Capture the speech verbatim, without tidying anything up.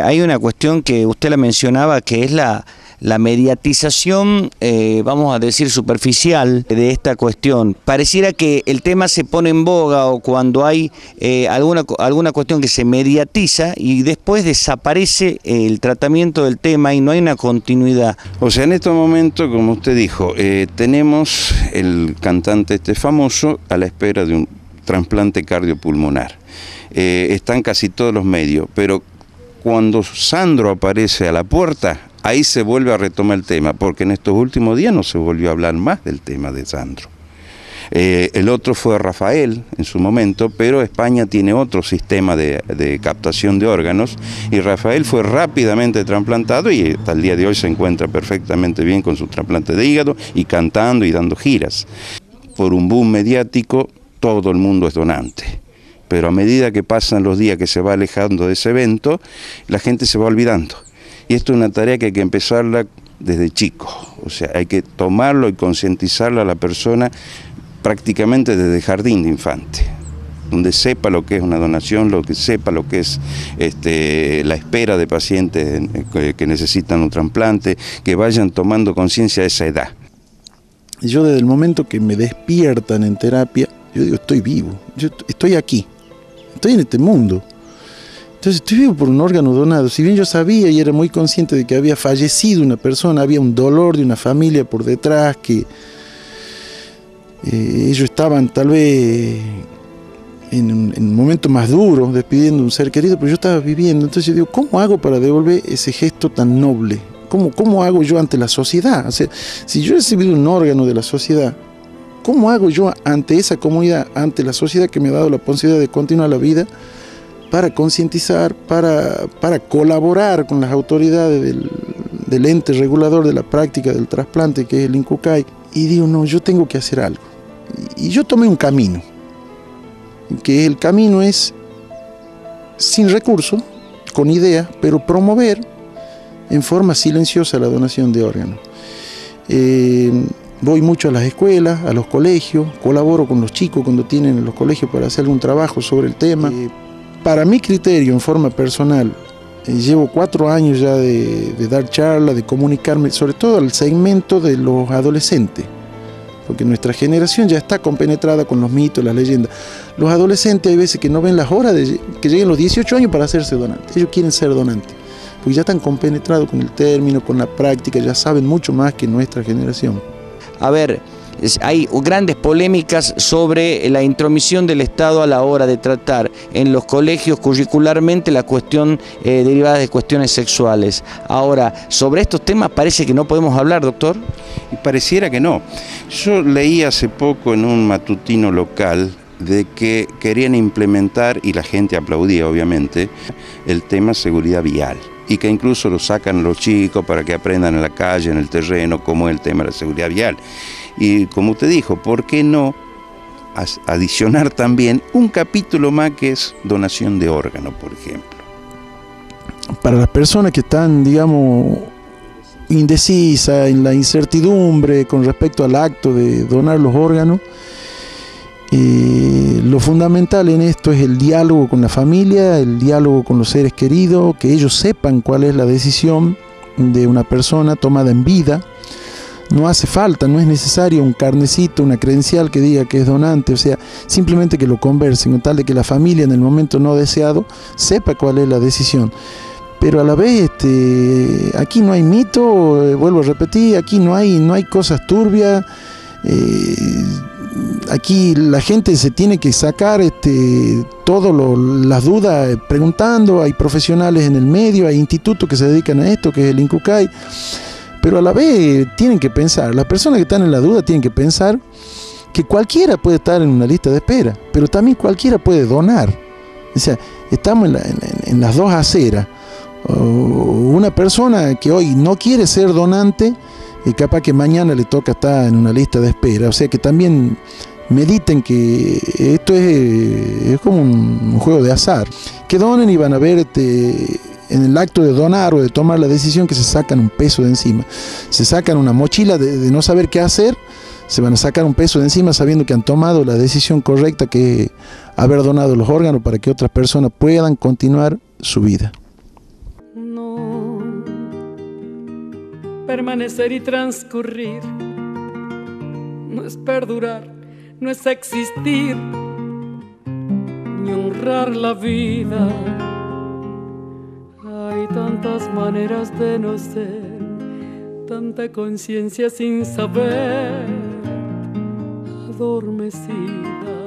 Hay una cuestión que usted la mencionaba, que es la, la mediatización, eh, vamos a decir superficial, de esta cuestión. Pareciera que el tema se pone en boga o cuando hay eh, alguna, alguna cuestión que se mediatiza y después desaparece el tratamiento del tema y no hay una continuidad. O sea, en estos momentos, como usted dijo, eh, tenemos el cantante este famoso a la espera de un trasplante cardiopulmonar. Eh, están casi todos los medios, pero cuando Sandro aparece a la puerta, ahí se vuelve a retomar el tema, porque en estos últimos días no se volvió a hablar más del tema de Sandro. Eh, el otro fue Rafael en su momento, pero España tiene otro sistema de, de captación de órganos y Rafael fue rápidamente trasplantado y hasta el día de hoy se encuentra perfectamente bien con su trasplante de hígado y cantando y dando giras. Por un boom mediático, todo el mundo es donante. Pero a medida que pasan los días, que se va alejando de ese evento, la gente se va olvidando. Y esto es una tarea que hay que empezarla desde chico. O sea, hay que tomarlo y concientizarlo a la persona prácticamente desde el jardín de infante, donde sepa lo que es una donación, lo que sepa lo que es este, la espera de pacientes que necesitan un trasplante, que vayan tomando conciencia a esa edad. Yo desde el momento que me despiertan en terapia, yo digo, estoy vivo, yo estoy aquí. Estoy en este mundo. Entonces estoy vivo por un órgano donado. Si bien yo sabía y era muy consciente de que había fallecido una persona, había un dolor de una familia por detrás, que eh, ellos estaban tal vez en un, en un momento más duro, despidiendo a un ser querido, pero yo estaba viviendo. Entonces yo digo, ¿cómo hago para devolver ese gesto tan noble? ¿Cómo, cómo hago yo ante la sociedad? O sea, si yo he recibido un órgano de la sociedad, ¿cómo hago yo ante esa comunidad, ante la sociedad que me ha dado la posibilidad de continuar la vida, para concientizar, para, para colaborar con las autoridades del, del ente regulador de la práctica del trasplante, que es el INCUCAI? Y digo, no, yo tengo que hacer algo. Y yo tomé un camino, que el camino es sin recursos, con ideas, pero promover en forma silenciosa la donación de órganos. Eh, Voy mucho a las escuelas, a los colegios, colaboro con los chicos cuando tienen en los colegios para hacer algún trabajo sobre el tema. Para mi criterio, en forma personal, eh, llevo cuatro años ya de, de dar charlas, de comunicarme, sobre todo al segmento de los adolescentes, porque nuestra generación ya está compenetrada con los mitos, las leyendas. Los adolescentes hay veces que no ven las horas de que lleguen los dieciocho años para hacerse donantes. Ellos quieren ser donantes, porque ya están compenetrados con el término, con la práctica, ya saben mucho más que nuestra generación. A ver, hay grandes polémicas sobre la intromisión del Estado a la hora de tratar en los colegios curricularmente la cuestión eh, derivada de cuestiones sexuales. Ahora, sobre estos temas parece que no podemos hablar, doctor. Pareciera que no. Yo leí hace poco en un matutino local de que querían implementar, y la gente aplaudía obviamente, el tema seguridad vial. Y que incluso lo sacan los chicos para que aprendan en la calle, en el terreno, cómo es el tema de la seguridad vial. Y como usted dijo, ¿por qué no adicionar también un capítulo más que es donación de órganos, por ejemplo? Para las personas que están, digamos, indecisas, en la incertidumbre con respecto al acto de donar los órganos, Eh, lo fundamental en esto es el diálogo con la familia, el diálogo con los seres queridos, que ellos sepan cuál es la decisión de una persona tomada en vida. No hace falta, no es necesario un carnecito, una credencial que diga que es donante, o sea, simplemente que lo conversen, con tal de que la familia en el momento no deseado sepa cuál es la decisión. Pero a la vez, este, aquí no hay mito, eh, vuelvo a repetir, aquí no hay, no hay cosas turbias. Eh, Aquí la gente se tiene que sacar este, todas las dudas preguntando, hay profesionales en el medio, hay institutos que se dedican a esto, que es el INCUCAI, pero a la vez tienen que pensar, las personas que están en la duda tienen que pensar que cualquiera puede estar en una lista de espera, pero también cualquiera puede donar. O sea, estamos en, la, en, en las dos aceras. Una persona que hoy no quiere ser donante, y capaz que mañana le toca estar en una lista de espera. O sea que también mediten que esto es, es como un juego de azar. Que donen y van a ver este, en el acto de donar o de tomar la decisión, que se sacan un peso de encima. Se sacan una mochila de, de no saber qué hacer, se van a sacar un peso de encima sabiendo que han tomado la decisión correcta, que es haber donado los órganos para que otras personas puedan continuar su vida. no permanecer y transcurrir, no es perdurar, no es existir, ni honrar la vida. Hay tantas maneras de no ser, tanta conciencia sin saber, adormecida.